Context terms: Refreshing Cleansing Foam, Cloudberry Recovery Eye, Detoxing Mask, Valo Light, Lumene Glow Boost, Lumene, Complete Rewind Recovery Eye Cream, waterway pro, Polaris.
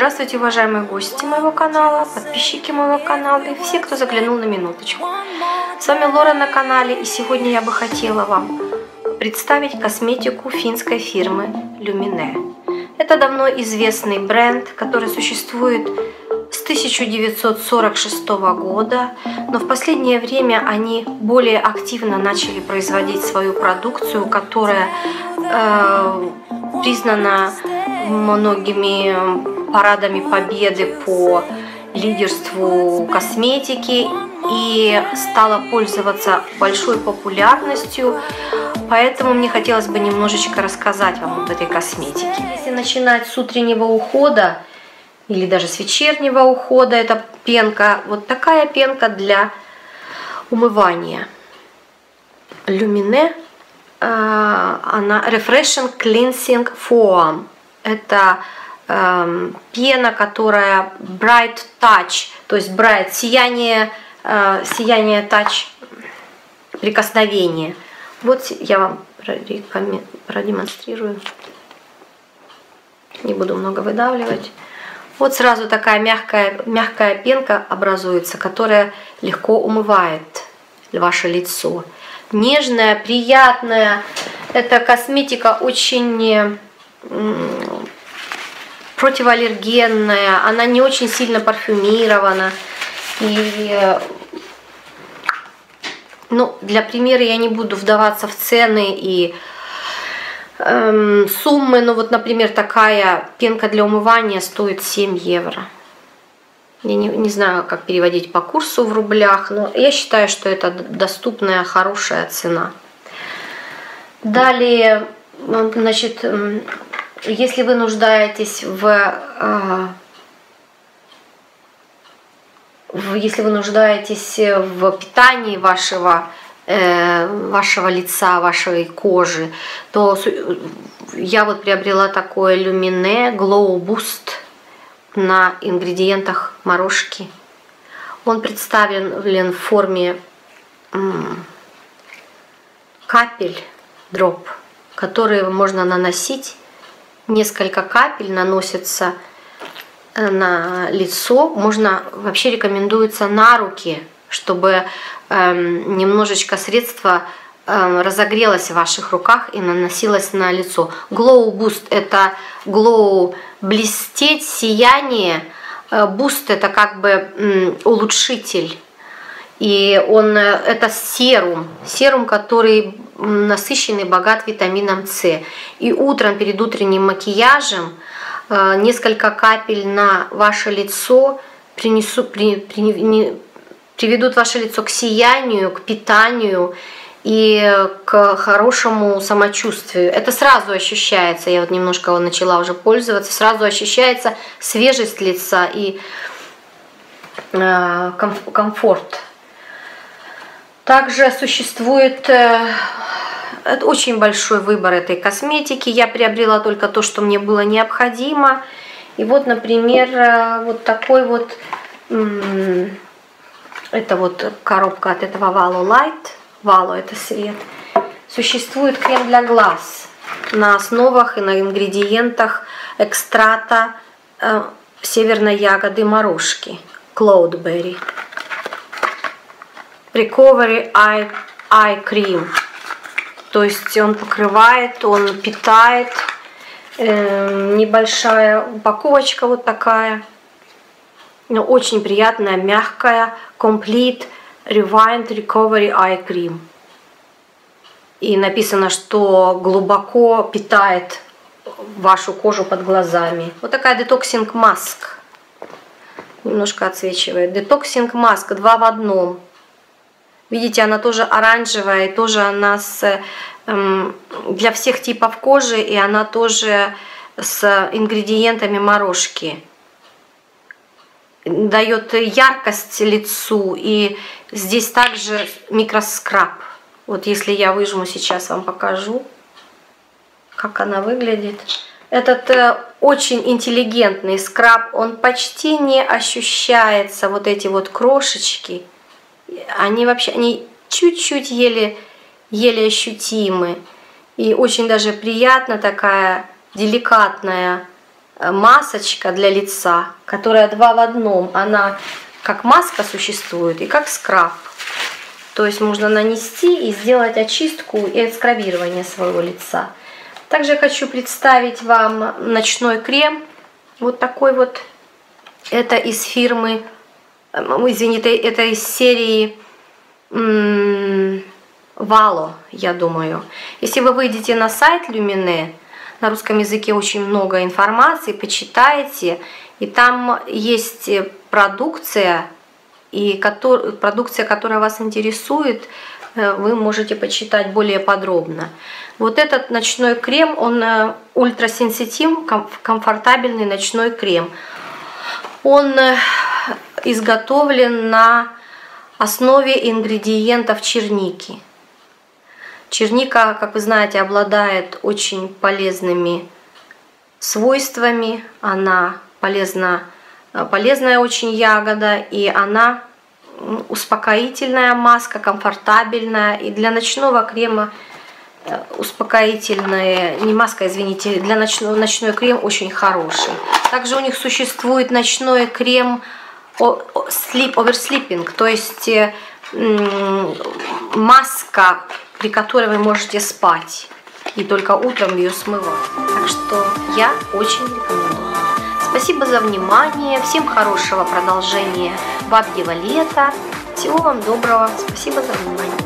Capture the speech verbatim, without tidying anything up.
Здравствуйте, уважаемые гости моего канала, подписчики моего канала и все, кто заглянул на минуточку. С вами Лора на канале, и сегодня я бы хотела вам представить косметику финской фирмы Lumene. Это давно известный бренд, который существует с тысяча девятьсот сорок шестого года, но в последнее время они более активно начали производить свою продукцию, которая э, признана многими парадами победы по лидерству косметики и стала пользоваться большой популярностью, поэтому мне хотелось бы немножечко рассказать вам об этой косметике. Если начинать с утреннего ухода или даже с вечернего ухода, это пенка, вот такая пенка для умывания Lumene, она Refreshing Cleansing Foam. Это э, пена, которая Bright Touch, то есть Bright, сияние, э, сияние Touch, прикосновение. Вот я вам продемонстрирую. Не буду много выдавливать. Вот сразу такая мягкая, мягкая пенка образуется, которая легко умывает ваше лицо. Нежная, приятная. Эта косметика очень противоаллергенная, она не очень сильно парфюмирована. И, ну, для примера я не буду вдаваться в цены и эм, суммы, но вот, например, такая пенка для умывания стоит семь евро. Я не, не знаю, как переводить по курсу в рублях, но я считаю, что это доступная, хорошая цена. Далее, значит, если вы нуждаетесь в, в, если вы нуждаетесь в питании вашего, вашего лица, вашей кожи, то я вот приобрела такое Lumene Glow Boost на ингредиентах морошки. Он представлен в форме капель, дроп, которые можно наносить. Несколько капель наносится на лицо. Можно, вообще рекомендуется на руки, чтобы э, немножечко средство э, разогрелось в ваших руках и наносилось на лицо. Glow Boost — это glow, блестеть, сияние. Boost — это как бы э, улучшитель. И он, это серум, серум, который насыщенный, богат витамином С. И утром, перед утренним макияжем, несколько капель на ваше лицо принесу, при, при, приведут ваше лицо к сиянию, к питанию и к хорошему самочувствию. Это сразу ощущается, я вот немножко начала уже пользоваться, сразу ощущается свежесть лица и э, комфорт. Также существует э, очень большой выбор этой косметики. Я приобрела только то, что мне было необходимо. И вот, например, э, вот такой вот, э, это вот коробка от этого Valo Light. Valo — это свет. Существует крем для глаз на основах и на ингредиентах экстракта э, северной ягоды морошки, Cloudberry Recovery Eye, Eye Cream. То есть он покрывает, он питает. Э, небольшая упаковочка вот такая. Но очень приятная, мягкая. Complete Rewind Recovery Eye Cream. И написано, что глубоко питает вашу кожу под глазами. Вот такая Detoxing Mask. Немножко отсвечивает. Detoxing Mask два в одном. Видите, она тоже оранжевая, и тоже она с, эм, для всех типов кожи, и она тоже с ингредиентами морошки. Дает яркость лицу, и здесь также микроскраб. Вот если я выжму, сейчас вам покажу, как она выглядит. Этот э, очень интеллигентный скраб, он почти не ощущается, вот эти вот крошечки. Они вообще, они чуть-чуть еле, еле ощутимы. И очень даже приятно, такая деликатная масочка для лица, которая два в одном. Она как маска существует и как скраб. То есть можно нанести и сделать очистку и отскрабирование своего лица. Также хочу представить вам ночной крем. Вот такой вот. Это из фирмы, извините, это из серии Valo, я думаю. Если вы выйдете на сайт Lumene, на русском языке очень много информации, почитайте. И там есть продукция, и который, продукция, которая вас интересует, вы можете почитать более подробно. Вот этот ночной крем, он ультрасенситив, комфортабельный ночной крем. Он изготовлен на основе ингредиентов черники. Черника, как вы знаете, обладает очень полезными свойствами. Она полезна, полезная очень ягода, и она успокоительная маска, комфортабельная. И для ночного крема успокоительная, не маска, извините, для ночного, ночной крем очень хороший. Также у них существует ночной крем sleep, oversleeping, то есть маска, при которой вы можете спать, и только утром ее смывать. Так что я очень рекомендую. Спасибо за внимание, всем хорошего продолжения бабьего лета, всего вам доброго, спасибо за внимание.